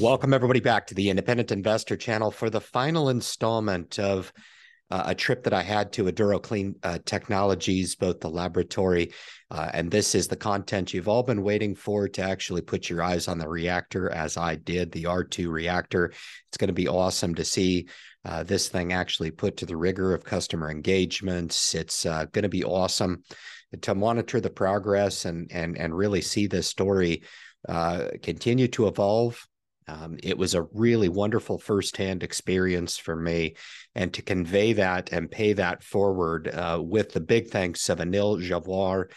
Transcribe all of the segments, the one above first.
Welcome everybody back to the Independent Investor Channel for the final installment of a trip that I had to Aduro Clean Technologies, both the laboratory, and this is the content you've all been waiting for to actually put your eyes on the reactor as I did, the R2 reactor. It's going to be awesome to see this thing actually put to the rigor of customer engagements. It's going to be awesome to monitor the progress and really see this story continue to evolve. It was a really wonderful firsthand experience for me, and to convey that and pay that forward with the big thanks of Anil Javoir,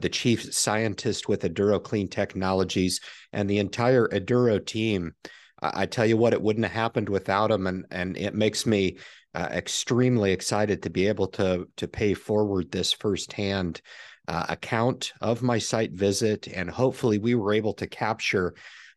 the chief scientist with Aduro Clean Technologies, and the entire Aduro team. I tell you what, it wouldn't have happened without him, and it makes me extremely excited to be able to pay forward this firsthand account of my site visit, and hopefully we were able to capture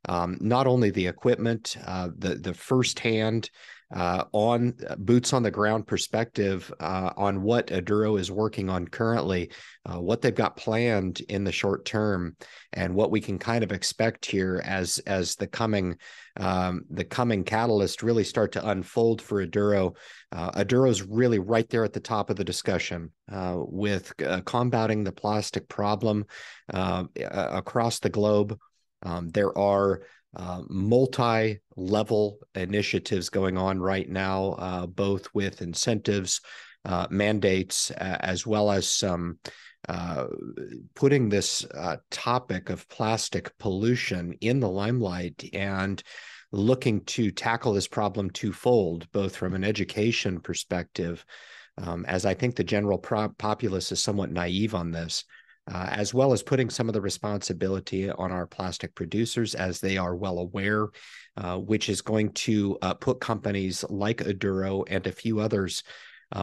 not only the equipment, the firsthand on boots on the ground perspective on what Aduro is working on currently, what they've got planned in the short term, and what we can kind of expect here as the coming catalyst really start to unfold for Aduro. Aduro's really right there at the top of the discussion with combating the plastic problem across the globe. There are multi-level initiatives going on right now, both with incentives, mandates, as well as some putting this topic of plastic pollution in the limelight and looking to tackle this problem twofold, both from an education perspective, as I think the general populace is somewhat naive on this, as well as putting some of the responsibility on our plastic producers, as they are well aware, which is going to put companies like Aduro and a few others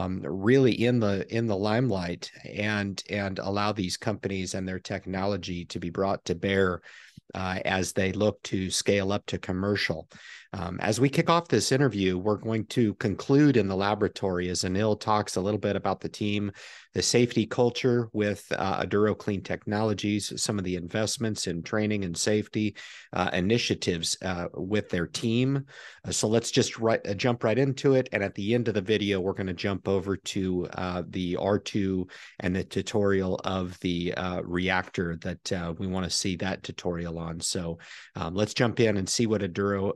really in the limelight, and allow these companies and their technology to be brought to bear as they look to scale up to commercial. As we kick off this interview, we're going to conclude in the laboratory as Anil talks a little bit about the team, the safety culture with Aduro Clean Technologies, some of the investments in training and safety initiatives with their team. So let's just jump right into it. And at the end of the video, we're going to jump over to the R2 and the tutorial of the reactor that we want to see that tutorial on. So let's jump in and see what Aduro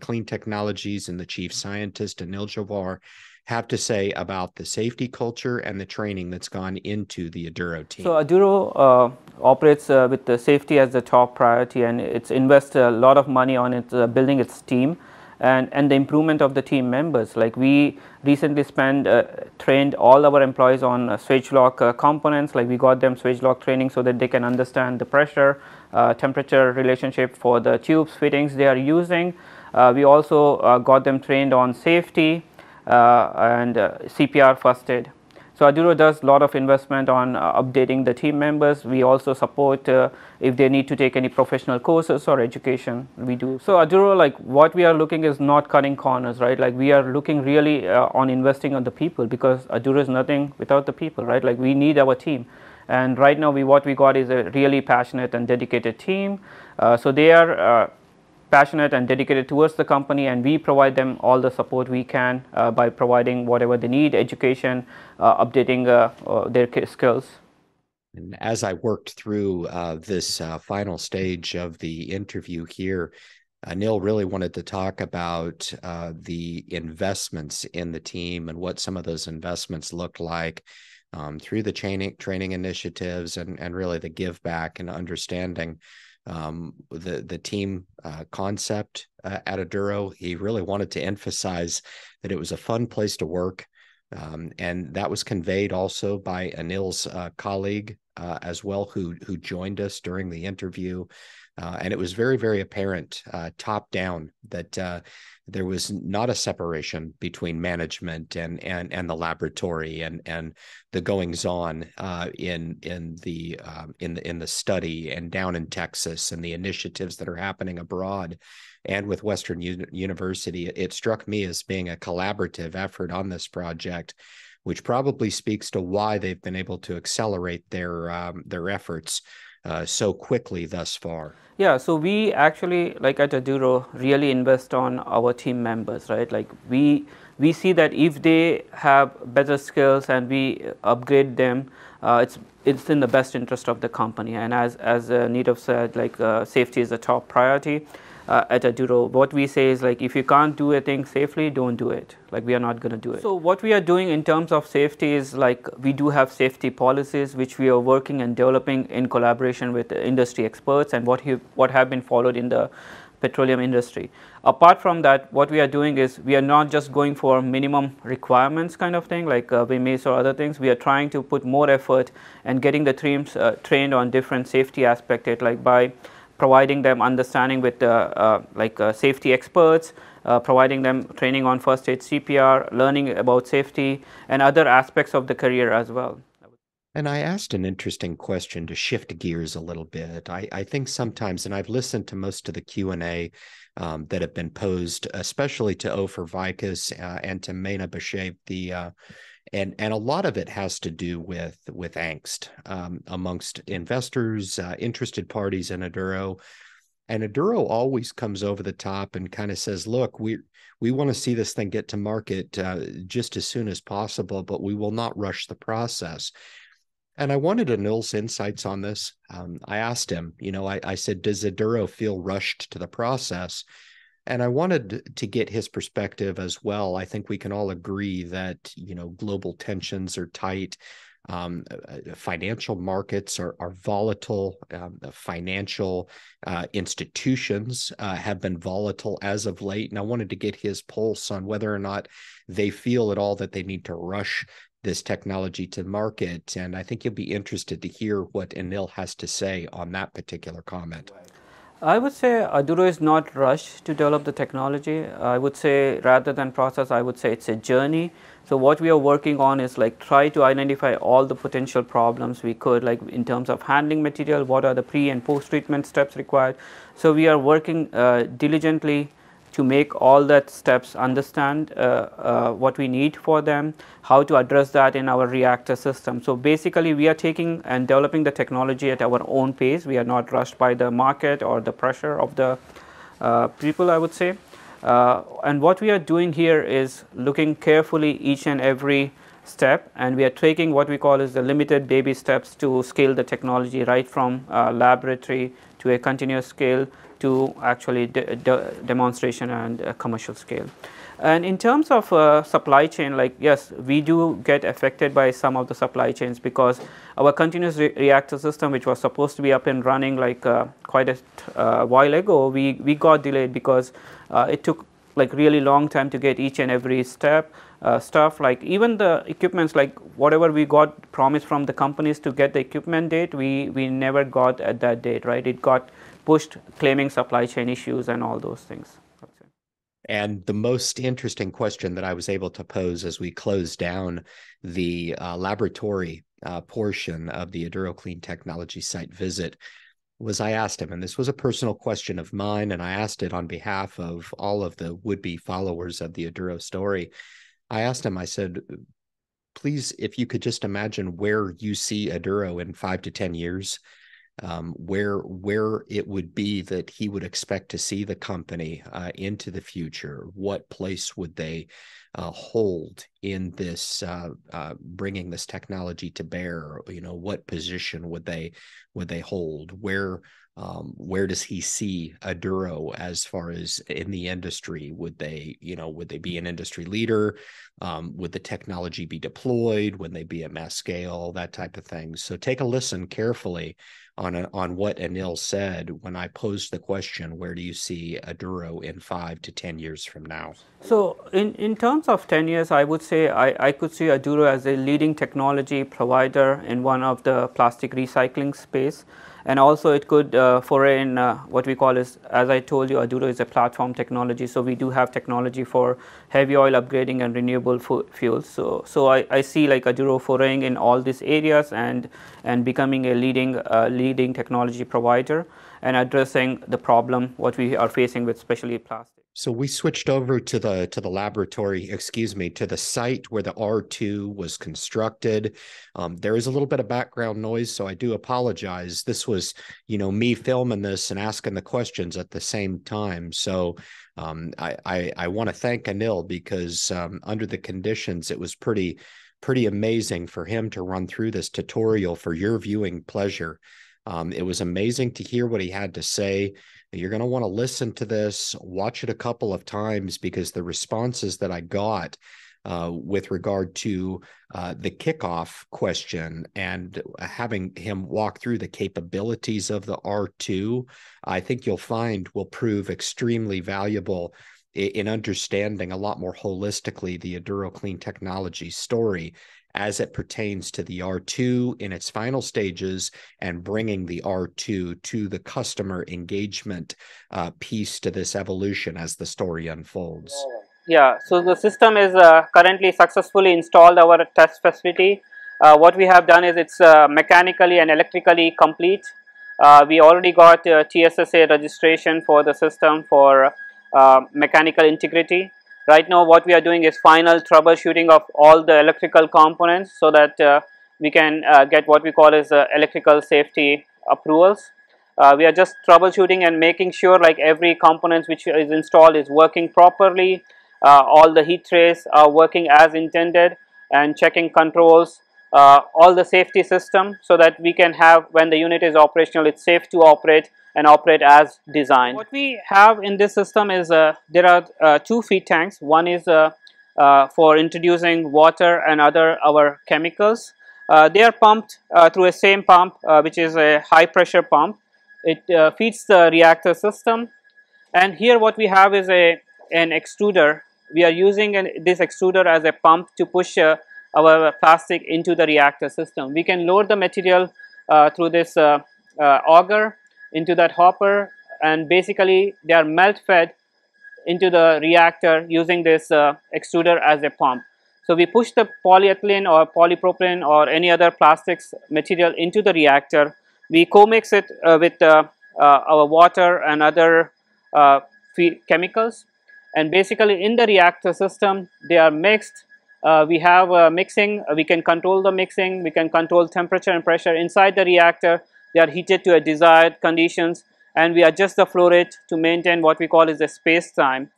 Clean Technologies and the chief scientist Anil Javoir have to say about the safety culture and the training that's gone into the Aduro team. So Aduro operates with the safety as the top priority, and it's invests a lot of money on its, building its team and the improvement of the team members. Like we recently trained all our employees on Swagelok components. Like we got them Swagelok training so that they can understand the pressure, temperature relationship for the tubes, fittings they are using. We also got them trained on safety and CPR first aid. So Aduro does a lot of investment on updating the team members. We also support if they need to take any professional courses or education, we do. So Aduro, like what we are looking is not cutting corners, right? Like we are looking really on investing on the people, because Aduro is nothing without the people, right? Like we need our team. And right now, what we got is a really passionate and dedicated team. So they are passionate and dedicated towards the company, and we provide them all the support we can by providing whatever they need, education, updating their skills. And as I worked through this final stage of the interview here, Anil really wanted to talk about the investments in the team and what some of those investments looked like. Through the training initiatives and really the give back and understanding the team concept at Aduro. He really wanted to emphasize that it was a fun place to work, and that was conveyed also by Anil's colleague as well, who joined us during the interview. And it was very, very apparent top down that there was not a separation between management and the laboratory and the goings on in the study and down in Texas and the initiatives that are happening abroad and with Western University. It struck me as being a collaborative effort on this project, which probably speaks to why they've been able to accelerate their efforts so quickly thus far? Yeah, so we actually, like at Aduro, really invest on our team members, right? Like we see that if they have better skills and we upgrade them, it's in the best interest of the company. And as Nitav said, like safety is a top priority. At Aduro, what we say is like, if you can't do a thing safely, don't do it. Like we are not going to do it. So what we are doing in terms of safety is like, we do have safety policies which we are working and developing in collaboration with industry experts and what have been followed in the petroleum industry. Apart from that, what we are doing is we are not just going for minimum requirements kind of thing like WMAS or other things. We are trying to put more effort and getting the teams trained on different safety aspects, like by providing them understanding with safety experts, providing them training on first aid CPR, learning about safety and other aspects of the career as well. And I asked an interesting question to shift gears a little bit. I think sometimes, and I've listened to most of the Q&A that have been posed, especially to Ofer Vikus and to Mena Bashev, and a lot of it has to do with angst amongst investors, interested parties in Aduro. And Aduro always comes over the top and kind of says, look, we want to see this thing get to market just as soon as possible, but we will not rush the process. And I wanted Anil's insights on this. I asked him, you know, I said, does Aduro feel rushed to the process? And I wanted to get his perspective as well. I think we can all agree that, you know, global tensions are tight. Financial markets are volatile. Financial institutions have been volatile as of late. And I wanted to get his pulse on whether or not they feel at all that they need to rush this technology to market. And I think you'll be interested to hear what Anil has to say on that particular comment. I would say Aduro is not rushed to develop the technology. I would say rather than process, I would say it's a journey. So what we are working on is like try to identify all the potential problems we could, like in terms of handling material, what are the pre and post treatment steps required. So we are working diligently to make all that steps, understand what we need for them, how to address that in our reactor system. So basically we are taking and developing the technology at our own pace. We are not rushed by the market or the pressure of the people, I would say. And what we are doing here is looking carefully each and every step, and we are taking what we call is the limited baby steps to scale the technology right from laboratory to a continuous scale to actually demonstration and commercial scale. And in terms of supply chain, like yes, we do get affected by some of the supply chains because our continuous reactor system, which was supposed to be up and running like quite a while ago, we got delayed because it took like really long time to get each and every step stuff, like even the equipments, like whatever we got promised from the companies to get the equipment date, we never got at that date, right? It got pushed, claiming supply chain issues and all those things. And the most interesting question that I was able to pose as we closed down the laboratory portion of the Aduro Clean Technology site visit was I asked him, and this was a personal question of mine, and I asked it on behalf of all of the would-be followers of the Aduro story. I asked him, I said, please, if you could just imagine where you see Aduro in 5 to 10 years, where it would be that he would expect to see the company into the future. What place would they hold in this bringing this technology to bear? You know, what position would they hold? Where does he see Aduro as far as in the industry? Would they be an industry leader? Would the technology be deployed? Would they be at mass scale? That type of thing. So take a listen carefully on what Anil said when I posed the question, where do you see Aduro in 5 to 10 years from now? So in terms of 10 years, I would say I could see Aduro as a leading technology provider in one of the plastic recycling space. And also it could foray in what we call is, as I told you, Aduro is a platform technology. So we do have technology for heavy oil upgrading and renewable fuels. So I see like Aduro foraying in all these areas and becoming a leading technology provider. and addressing the problem what we are facing with especially plastic. So we switched over to the laboratory, excuse me, to the site where the R2 was constructed. There is a little bit of background noise, so I do apologize. This was, you know, me filming this and asking the questions at the same time. So I want to thank Anil because under the conditions, it was pretty amazing for him to run through this tutorial for your viewing pleasure. It was amazing to hear what he had to say. You're going to want to listen to this, watch it a couple of times, because the responses that I got with regard to the kickoff question and having him walk through the capabilities of the R2, I think you'll find will prove extremely valuable in understanding a lot more holistically the Aduro Clean Technology story as it pertains to the R2 in its final stages and bringing the R2 to the customer engagement piece to this evolution as the story unfolds. Yeah, so the system is currently successfully installed our test facility. What we have done is it's mechanically and electrically complete. We already got TSSA registration for the system for mechanical integrity. Right now what we are doing is final troubleshooting of all the electrical components so that we can get what we call as electrical safety approvals. We are just troubleshooting and making sure like every component which is installed is working properly, all the heat trays are working as intended, and checking controls, all the safety system so that we can have, when the unit is operational, it's safe to operate and operate as designed. What we have in this system is there are two feed tanks. One is for introducing water and other our chemicals. They are pumped through a same pump which is a high pressure pump. It feeds the reactor system, and here what we have is an extruder. We are using this extruder as a pump to push our plastic into the reactor system. We can load the material through this auger into that hopper, and basically they are melt fed into the reactor using this extruder as a pump. So we push the polyethylene or polypropylene or any other plastics material into the reactor. We co-mix it with our water and other chemicals, and basically in the reactor system they are mixed. We have mixing, we can control the mixing, we can control temperature and pressure inside the reactor. They are heated to a desired conditions, and we adjust the flow rate to maintain what we call is the space time.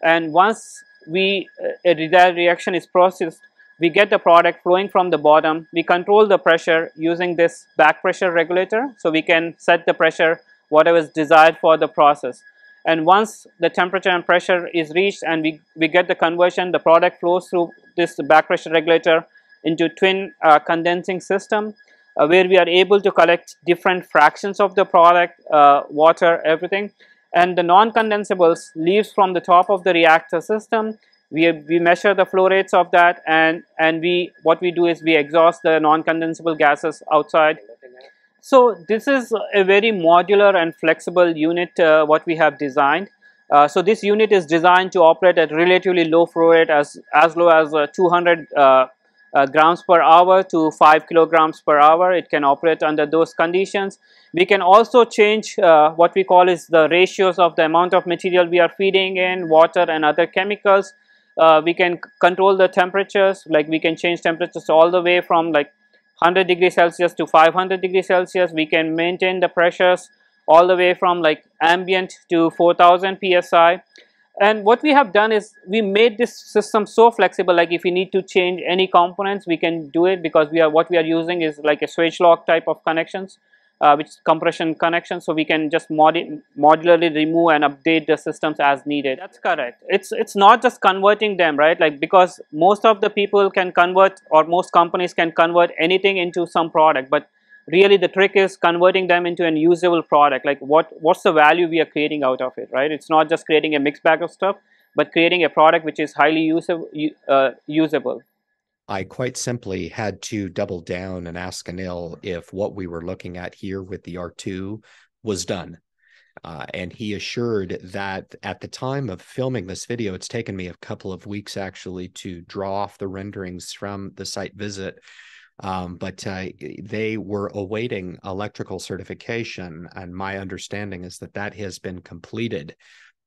And once a desired reaction is processed, we get the product flowing from the bottom. We control the pressure using this back pressure regulator, so we can set the pressure whatever is desired for the process. And once the temperature and pressure is reached and we get the conversion, the product flows through this back pressure regulator into twin condensing system where we are able to collect different fractions of the product, water, everything. And the non-condensables leaves from the top of the reactor system. We measure the flow rates of that, and what we do is we exhaust the non-condensable gases outside. So this is a very modular and flexible unit what we have designed. So this unit is designed to operate at relatively low flow rate, as low as 200 grams per hour to 5 kilograms per hour. It can operate under those conditions. We can also change what we call is the ratios of the amount of material we are feeding in, water and other chemicals. We can control the temperatures, like we can change temperatures all the way from like 100 degrees Celsius to 500 degrees Celsius. We can maintain the pressures all the way from like ambient to 4000 psi. And what we have done is we made this system so flexible, like if we need to change any components, we can do it, because what we are using is like a Swagelok type of connections, which is compression connections. So we can just modularly remove and update the systems as needed. That's correct. It's not just converting them, right? Like, because most of the people can convert, or most companies can convert anything into some product, but really the trick is converting them into an usable product. Like what's the value we are creating out of it, right? It's not just creating a mixed bag of stuff, but creating a product which is highly usable. I quite simply had to double down and ask Anil if what we were looking at here with the R2 was done. And he assured that at the time of filming this video, it's taken me a couple of weeks actually to draw off the renderings from the site visit. But they were awaiting electrical certification, and my understanding is that that has been completed,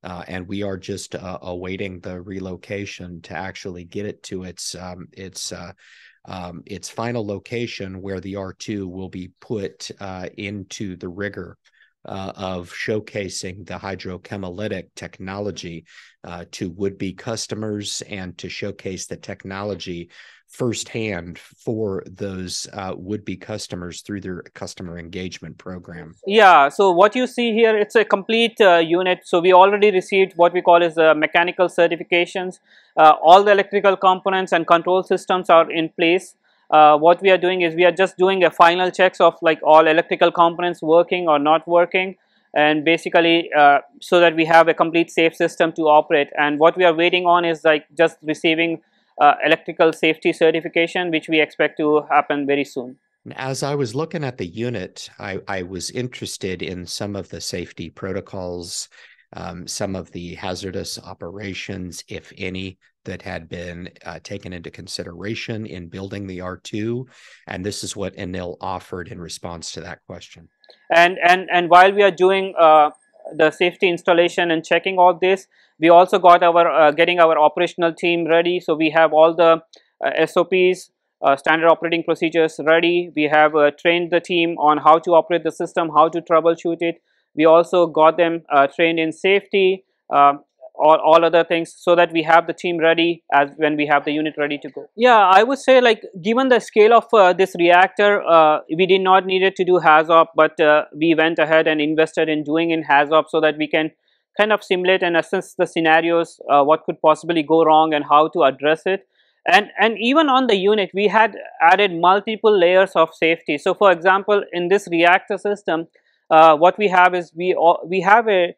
and we are just awaiting the relocation to actually get it to its final location, where the R2 will be put into the rigor of showcasing the hydrochemolytic technology to would-be customers, and to showcase the technology firsthand for those would-be customers through their customer engagement program. Yeah, so what you see here, it's a complete unit. So we already received what we call as the mechanical certifications. All the electrical components and control systems are in place. What we are doing is we are just doing a final checks of like all electrical components working or not working, and basically so that we have a complete safe system to operate. And what we are waiting on is like just receiving electrical safety certification, which we expect to happen very soon. As I was looking at the unit, I was interested in some of the safety protocols, some of the hazardous operations, if any, that had been taken into consideration in building the R2, and this is what Anil offered in response to that question. And while we are doing the safety installation and checking all this, we also got our getting our operational team ready. So we have all the SOPs, standard operating procedures ready. We have trained the team on how to operate the system, how to troubleshoot it. We also got them trained in safety, all other things, so that we have the team ready as when we have the unit ready to go. Yeah, I would say like given the scale of this reactor, we did not needed to do HAZOP, but we went ahead and invested in doing in HAZOP so that we can kind of simulate and assess the scenarios, what could possibly go wrong and how to address it. And even on the unit, we had added multiple layers of safety. So for example, in this reactor system, what we have is we have a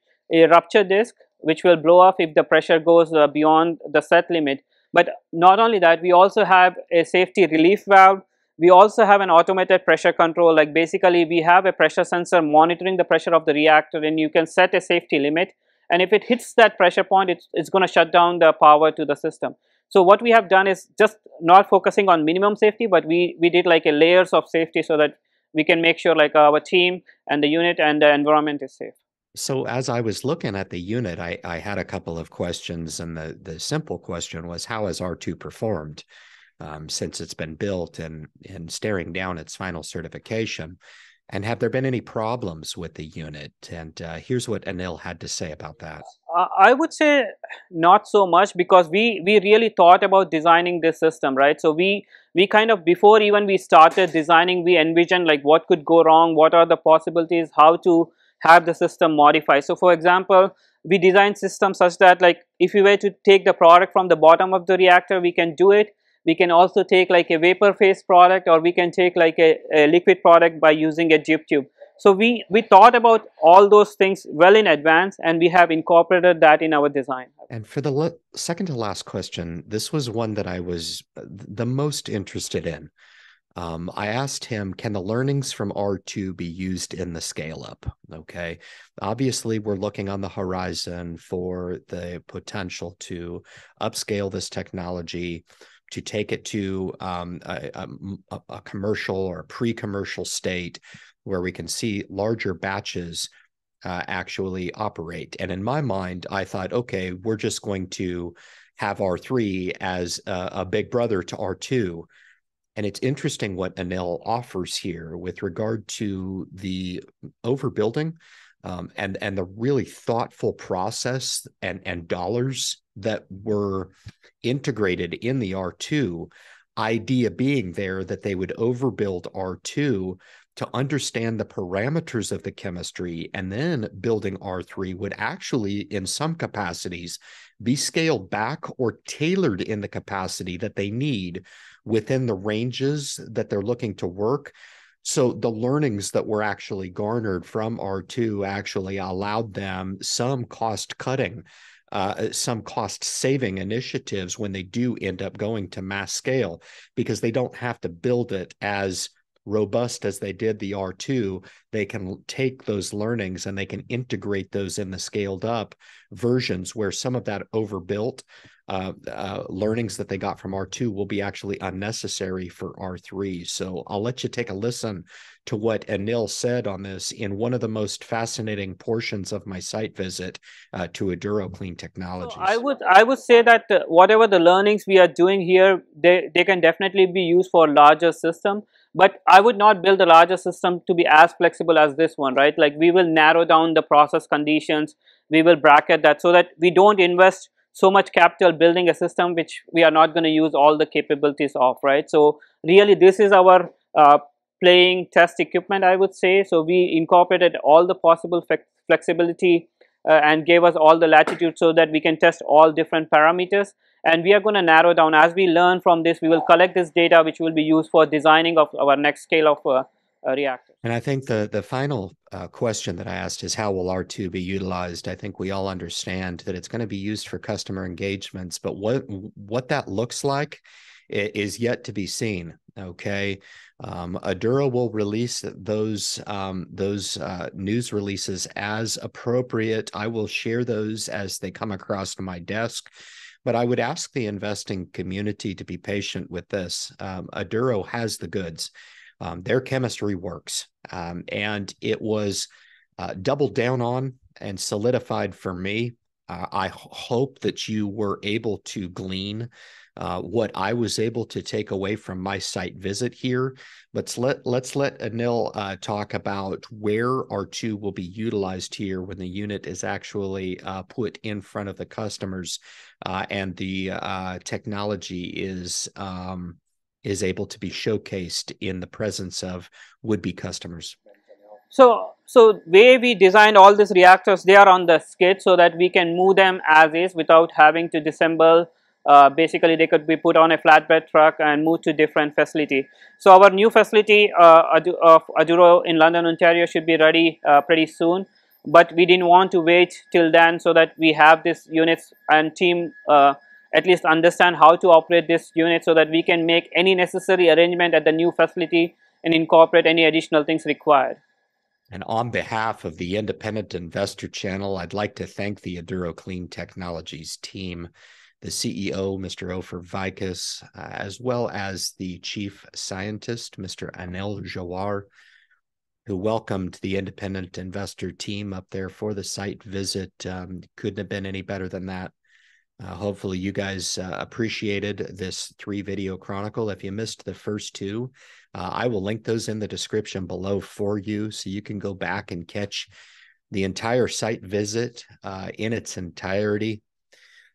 rupture disc which will blow off if the pressure goes beyond the set limit. But not only that, we also have a safety relief valve. We also have an automated pressure control. Like basically we have a pressure sensor monitoring the pressure of the reactor, and you can set a safety limit, and if it hits that pressure point, it's going to shut down the power to the system. So what we have done is just not focusing on minimum safety, but we did like a layers of safety so that we can make sure like our team and the unit and the environment is safe. So as I was looking at the unit, I had a couple of questions, and the simple question was, how has R2 performed since it's been built and staring down its final certification? And have there been any problems with the unit? And here's what Anil had to say about that. I would say not so much, because we really thought about designing this system, right? So we kind of, before even we started designing, we envisioned like what could go wrong, what are the possibilities, how to have the system modified. So for example, we designed systems such that like if we were to take the product from the bottom of the reactor, we can do it. We can also take like a vapor phase product, or we can take like a liquid product by using a jib tube. So we thought about all those things well in advance, and we have incorporated that in our design. And for the second to last question, this was one that I was the most interested in. I asked him, can the learnings from R2 be used in the scale-up? Okay, obviously, we're looking on the horizon for the potential to upscale this technology, to take it to a commercial or pre-commercial state where we can see larger batches actually operate. And in my mind, I thought, okay, we're just going to have R3 as a big brother to R2. And it's interesting what Anil offers here with regard to the overbuilding and the really thoughtful process and dollars that were integrated in the R2, idea being there that they would overbuild R2 to understand the parameters of the chemistry, and then building R3 would actually, in some capacities, be scaled back or tailored in the capacity that they need within the ranges that they're looking to work. So the learnings that were actually garnered from R2 actually allowed them some cost cutting, some cost saving initiatives when they do end up going to mass scale, because they don't have to build it as robust as they did the R2. They can take those learnings and they can integrate those in the scaled up versions, where some of that overbuilt learnings that they got from R2 will be actually unnecessary for R3. So I'll let you take a listen to what Anil said on this in one of the most fascinating portions of my site visit to Aduro Clean Technologies. So I would say that whatever the learnings we are doing here, they can definitely be used for a larger system. But I would not build a larger system to be as flexible as this one, right? Like, we will narrow down the process conditions, we will bracket that so that we don't invest so much capital building a system which we are not going to use all the capabilities of, right? So really this is our playing test equipment, I would say. So we incorporated all the possible flexibility and gave us all the latitude so that we can test all different parameters. And we are going to narrow down as we learn from this. We will collect this data, which will be used for designing of our next scale of reactor. And I think the final question that I asked is, how will R2 be utilized? I think we all understand that it's going to be used for customer engagements, but what that looks like is yet to be seen. Okay, Aduro will release those news releases as appropriate. I will share those as they come across to my desk. But I would ask the investing community to be patient with this. Aduro has the goods. Their chemistry works. And it was doubled down on and solidified for me. I hope that you were able to glean what I was able to take away from my site visit here. But let's let Anil talk about where R2 will be utilized here when the unit is actually put in front of the customers and the technology is able to be showcased in the presence of would-be customers. So way we designed all these reactors, they are on the skid so that we can move them as is without having to disassemble. Basically, they could be put on a flatbed truck and moved to different facility. So our new facility of Aduro in London, Ontario should be ready pretty soon. But we didn't want to wait till then so that we have these units and team at least understand how to operate this unit so that we can make any necessary arrangement at the new facility and incorporate any additional things required. And on behalf of the Independent Investor Channel, I'd like to thank the Aduro Clean Technologies team, the CEO, Mr. Ofer Vikus, as well as the Chief Scientist, Mr. Anil Javoir, who welcomed the Independent Investor team up there for the site visit. Couldn't have been any better than that. Hopefully you guys appreciated this 3-video chronicle. If you missed the first 2, I will link those in the description below for you so you can go back and catch the entire site visit in its entirety.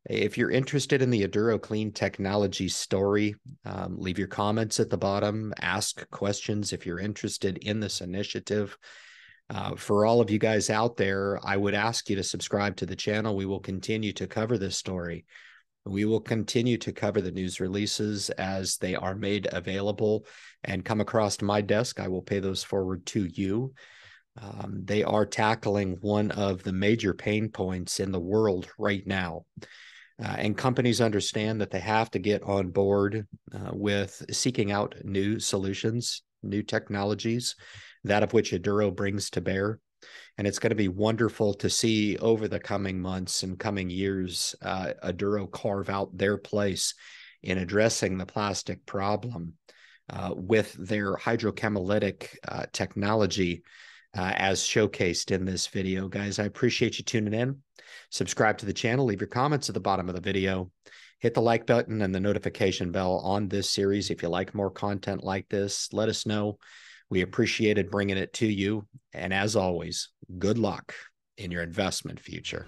If you're interested in the Aduro Clean Technology story, leave your comments at the bottom, ask questions if you're interested in this initiative. For all of you guys out there, I would ask you to subscribe to the channel. We will continue to cover this story. We will continue to cover the news releases as they are made available and come across to my desk. I will pay those forward to you. They are tackling one of the major pain points in the world right now. And companies understand that they have to get on board with seeking out new solutions, new technologies, that of which Aduro brings to bear. And it's going to be wonderful to see over the coming months and coming years, Aduro carve out their place in addressing the plastic problem with their hydrochemolytic technology as showcased in this video. Guys, I appreciate you tuning in. Subscribe to the channel, leave your comments at the bottom of the video. Hit the like button and the notification bell on this series. If you like more content like this, let us know. We appreciated bringing it to you. And as always, good luck in your investment future.